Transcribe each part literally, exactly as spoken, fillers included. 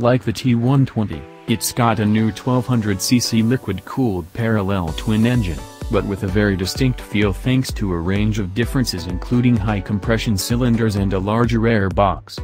Like the T one twenty, it's got a new twelve hundred c c liquid-cooled parallel twin engine, but with a very distinct feel thanks to a range of differences including high compression cylinders and a larger airbox.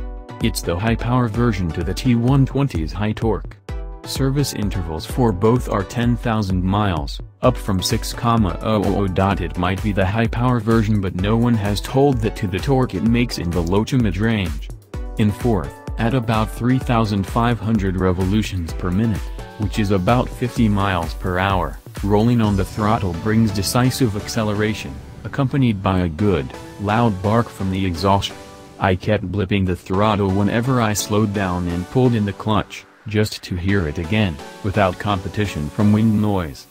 It's the high-power version to the T one twenty's high torque. Service intervals for both are ten thousand miles, up from six thousand. It might be the high-power version, but no one has told that to the torque it makes in the low to mid-range. In fourth, at about three thousand five hundred revolutions per minute, which is about fifty miles per hour, rolling on the throttle brings decisive acceleration, accompanied by a good, loud bark from the exhaust. I kept blipping the throttle whenever I slowed down and pulled in the clutch, just to hear it again, without competition from wind noise.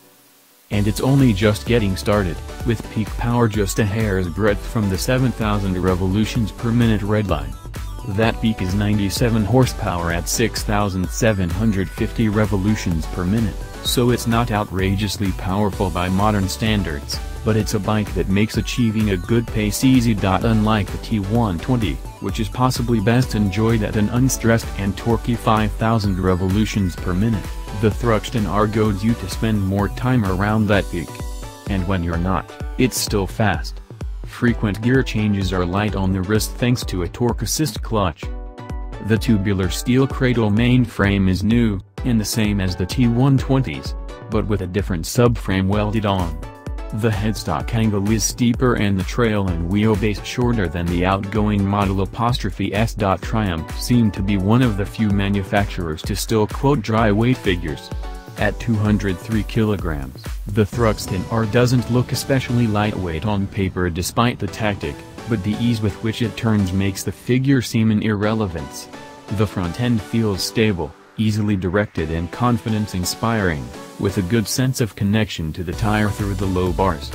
And it's only just getting started, with peak power just a hair's breadth from the seven thousand revolutions per minute redline. That peak is ninety-seven horsepower at six thousand seven hundred fifty revolutions per minute, so it's not outrageously powerful by modern standards, but it's a bike that makes achieving a good pace easy. Unlike the T one twenty, which is possibly best enjoyed at an unstressed and torquey five thousand revolutions per minute, the Thruxton R goads you to spend more time around that peak. And when you're not, it's still fast. Frequent gear changes are light on the wrist thanks to a torque assist clutch. The tubular steel cradle mainframe is new, and the same as the T one twenty's, but with a different subframe welded on. The headstock angle is steeper and the trail and wheelbase shorter than the outgoing model. S. Triumph seemed to be one of the few manufacturers to still quote dry weight figures. At two hundred three kilograms, the Thruxton R doesn't look especially lightweight on paper despite the tactic, but the ease with which it turns makes the figure seem an irrelevance. The front end feels stable, easily directed and confidence-inspiring, with a good sense of connection to the tire through the low bars.